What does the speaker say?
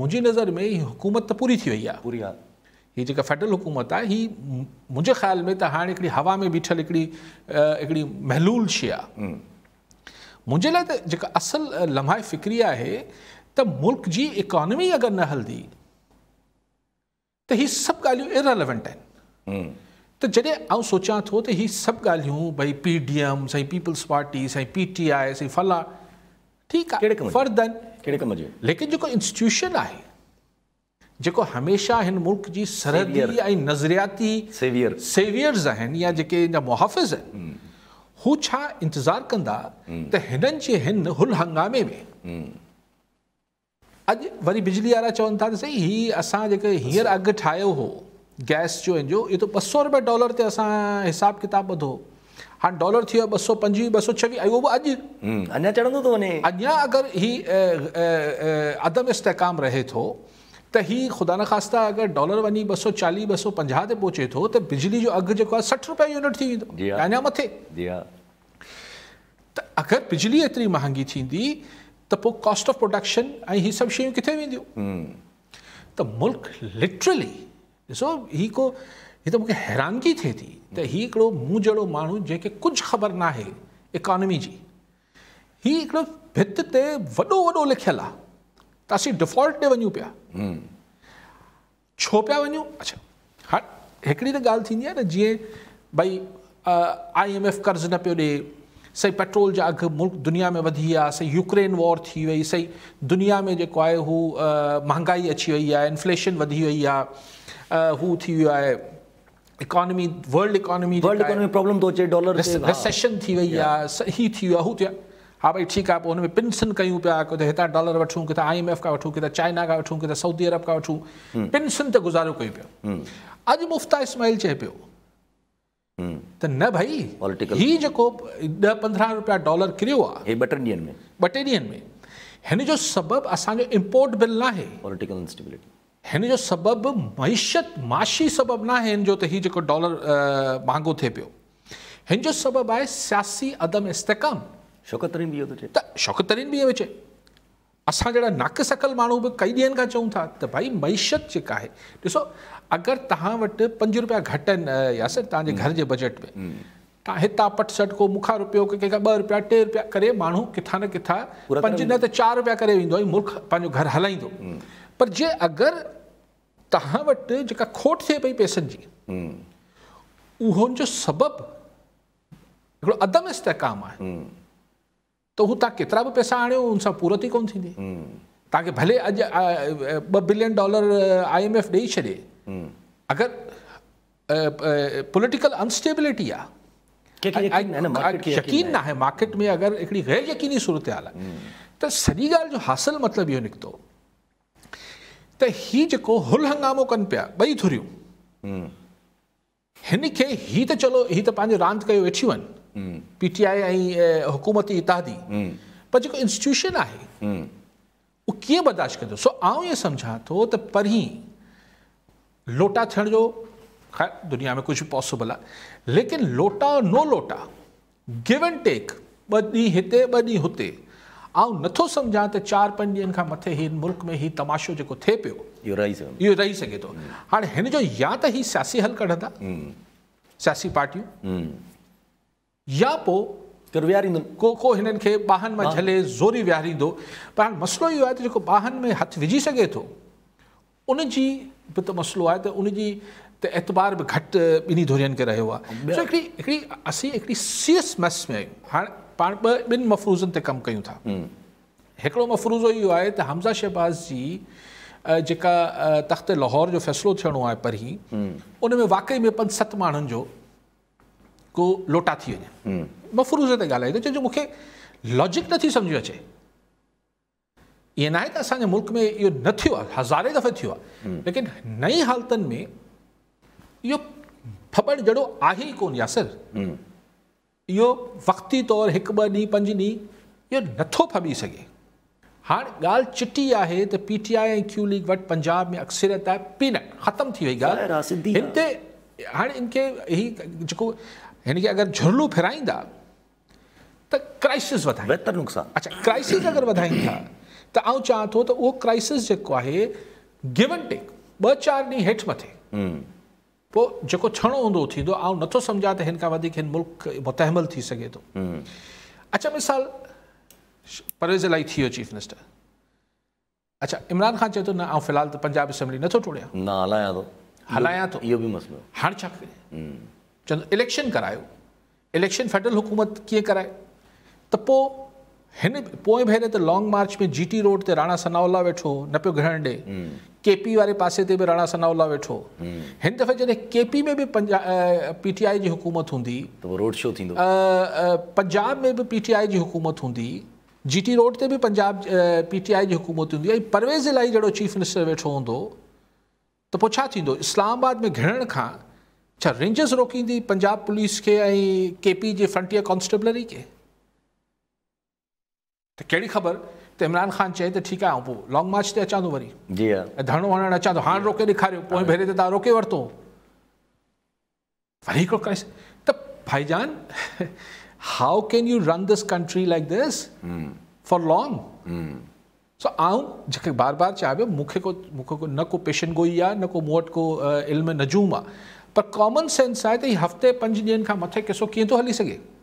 मुझे नज़र में ही हुकूमत तो पूरी थी वही है पूरी आहे ये जेका फेडरल हुकूमत आहे ही मुझे ख्याल में तो हाँ हिकड़ी हवा में बीठल हिकड़ी महलूल शइ आहे मुझे लाइ त जेका असल लम्हा फिक्री आहे त मुल्क जी इकॉनमी अगर न हलदी तो ही सब गालियूं इरेलेवेंट आहिनि तो जॾहिं आउं सोचा तो ही सब गालियूं भाई पीडीएम साईं पीपल्स पार्टी साईं पीटीआई साईं फला ठीक आहे फर्दन लेकिन जो इंस्टीट्यूशन है जो हमेशा इन मुल्क की सरहदी नजरियाती सेवियर्स या जो मुहाफिज वो इंतजार कंदा तो हिनन जे हिन हुल हंगामे में अज वरी बिजली वाला चवन था सही ही असा हींअर अघ ठायो हो गैस जो इन ये तो $200 ते असा हिसाब किताब बधो हाँ डॉलर थी 225 226 वो अज अना चढ़ो तो वे अगर अगर ही अदम इस्तेकाम रहे तो ही खुदा न खास्ता अगर डॉलर वही 240 250 से पहुंचे तो बिजली जो अघ जो 60 रुपया यूनिट थी अना मथे तो अगर बिजली एतरी महंगी थी तो कॉस्ट ऑफ प्रोडक्शन ये सब शयूं किथे वेंदियूं तो मुल्क लिटरली सो ही को ये तो मुझे हैरानगी थे थी तो ही मुँह जड़ो मानू जैसे कुछ खबर ना है इकॉनमी जी ही भित ते वडो वडो लिखल है तो अस डिफॉल्ट ते वनू पा छो पा वनू अच्छा हाँ एकड़ी तो गाल थी न जी भाई IMF कर्ज न पे दे सही पेट्रोल जा अघ मुल्क दुनिया में वधी आ सही यूक्रेन वॉर थी वही सही दुनिया में जो है वो महंगाई अची वही है इन्फ्लेशन वधी वही है इकॉनमी वर्ल्ड इकॉनमी प्रॉब्लम तो अचे डॉलर रिसेशन थी वही है सही थी हुआ हाँ भाई ठीक है उनमें पिंसन क्यों पा कितने हिता डॉलर वठूँ कितना IMF का वठूँ कितना चाइना का वठूँ कितना सऊदी अरब का वठूँ पिंसन तो गुजारो कई पे अज मुफ्ता इस्माइल चे पे तो न भाई ही जो 10-15 रुपया डॉलर किरियो आ बटे ॾींहनि में हिन जो सबब असांजो इम्पोर्ट बिल ना है पॉलिटिकल इंस्टेबिलिटी हिन जो सबब मईशत माशी सबब ना है हिन जो ही जो डॉलर महंगो थे पियो हिन जो सबब है सियासी अदम इस्तेकाम शौकत तरीन भी ये चे असा जड़ा नाक सकल मानू भी कई दिन का चूं था तो भाई मईशत जेका है दिसो अगर तहां वट 5 रुपया घटन या सर ताजे घर के बजट में ता हिता पटसट को मुखा रुपयो के 2 रुपया 3 रुपया करे मानू किथा न किथा 5 न त 4 रुपया करे विंदो मुल्क पांजो घर हलाइंदो पर जे अगर तहां वट जेका खोट थे पई पैसन जी उहोन जो सबब अदम इस्तेकाम है तो हूँ केतरा भी पैसा आणो उनसे पूरा ही कोन थी ताकि भले अज $2 बिलियन IMF दे छे अगर पॉलिटिकल अनस्टेबिलिटी आ यकीन ना है मार्केट में अगर एक गैर यकीनी सूरत हाल है तो सही गाल जो हासिल मतलब यो निकतो तो ही जो हुल हंगामो कन पा बई धुरियों इनके ही तो चलो ही तो पांच रांद कर वेठी वन PTI हुकूमती इतादी पर जो इंस्टीट्यूशन है वो क्या बर्दाश्त कर दो सो आऊँ ये समझा तो पर ही लोटा थण जो खैर दुनिया में कुछ पॉसिबल है लेकिन लोटा और नो लोटा गिव एंड टेक बड़ी हिते बड़ी हुते आऊँ नथो समझा तो 4-5 दिन का मथे ही मुल्क में ही तमाशो जो थे पे यो रही सके तो हाँ इन जो या तो ही सियासी हल कढ़ा सियासी पार्टियों या पो को हिनन के बाहन में झले जोरी विहारी दो पर मसलो यो है जो बाहन में हथ विझी सके तो उन जी भी तो मसलो है तो उन जी तो एतबार भी घट बिनी धुरियन के रहो एक सीरियस मस में आयो हाँ पा 2 मफरूजन ते कम क्यों था एकड़ो मफरूजो यो है तो हमजा शहबाज जी जेका तख्त लाहौर जो फैसलो थियणो है पर ही उन में वाकई में 5-7 मानन जो को लोटा थी वे मफरूज से गाल जो मुख्य लॉजिक न थी समझ अचे ये ना तो असांजे मुल्क में यो न थियो हजारे दफे थियो लेकिन नई हालतन में यो फबड़ जड़ो आहे कोन यासर यो वक्ती तौर 1-2 ॾींहं 5 ॾींहं यो नथो फबी सके हाँ गाल चिट्टी है तो PTI ऐं Q लीग वट पंजाब में अक्सरियत है पीनट खत्म थी वही गाल हाँ इनके ही जो यानी कि अगर झुरलू फिराइंदा तो क्राइसिस वधाइंदा बेहतर नुकसान अच्छा क्राइसिस अगर वधाइंदा त आउं चाहां थो तो वो क्राइसिस जो है गिव एंड टेक ब चार डी हेठ मथे पोइ जेको छणो हूंदो थींदो आउं नथो सम्झां त हिन खां वधीक हिन मुल्क मुतहमल थी सघे थो। अच्छा मिसाल परवेज़ इलाही थी वियो चीफ मिनिस्टर। अच्छा इमरान खान चए थो न आउं फ़िलहाल त पंजाब असेंबली नथो टोड़ियां न हलायां थो हलायां थो इहो बि मसइलो हाणे छा कयां चवंदो इलेक्शन करायो इलेक्शन फेडरल हुकूमत कीअं कराए त पोइ हिन पोएं भेरे त लॉन्ग मार्च में जीटी रोड ते राणा सनाउल्ला वेठो न पियो ग्रहण ॾे केपी वारे पासे ते बि राणा सनाउल्ला वेठो हिन दफ़े जॾहिं केपी में बि पीटीआई जी हुकूमत हूंदी त रोड शो थींदो पंजाब में बि पीटीआई जी हुकूमत हूंदी जीटी रोड ते बि पंजाब पीटीआई जी हुकूमत हूंदी ऐं परवेज़ इलाही जहिड़ो चीफ मिनिस्टर वेठो हूंदो त पोइ छा थींदो इस्लामाबाद में घिरण खां छा रेंजर्स रोकींदी पंजाब पुलिस खे ऐं केपी जे फ्रंटियर कॉन्स्टेबलरी खे तो कड़ी खबर तो इमरान खान चए तो ठीक है आऊँ पो लॉन्ग मार्च से अचान तो वरी जी हाँ धरणो वरण अचान तो हाँ रोके दिखारियो पोएं भेरे तो रोके वरतो वरी को क्राइसिस तो भाईजान how can you run this country like this for long so आऊँ जबकि बार बार चाहे मुखे को न को पेशन गोई आ न को मोट को इल्म नजूम आ पर कॉमन सेंस आए तो हफ्ते पंज दिन का मथे किसो किए तो हली सके